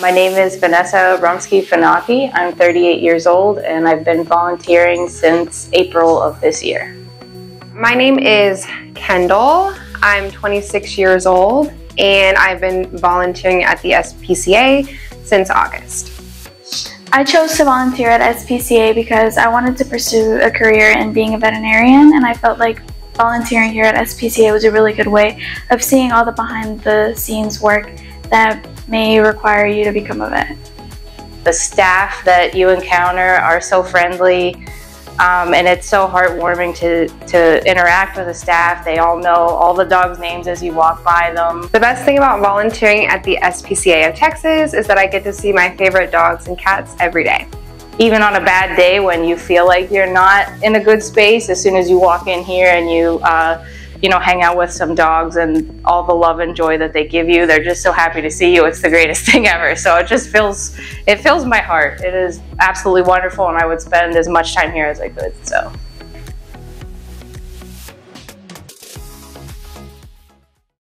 My name is Vanessa Rumsky Fanaki. I'm 38 years old and I've been volunteering since April of this year. My name is Kendall. I'm 26 years old and I've been volunteering at the SPCA since August. I chose to volunteer at SPCA because I wanted to pursue a career in being a veterinarian, and I felt like volunteering here at SPCA was a really good way of seeing all the behind the scenes work that may require you to become a vet. The staff that you encounter are so friendly, and it's so heartwarming to interact with the staff. They all know all the dogs' names as you walk by them. The best thing about volunteering at the SPCA of Texas is that I get to see my favorite dogs and cats every day. Even on a bad day when you feel like you're not in a good space, as soon as you walk in here and you hang out with some dogs and all the love and joy that they give you. They're just so happy to see you. It's the greatest thing ever. So it fills my heart. It is absolutely wonderful, and I would spend as much time here as I could.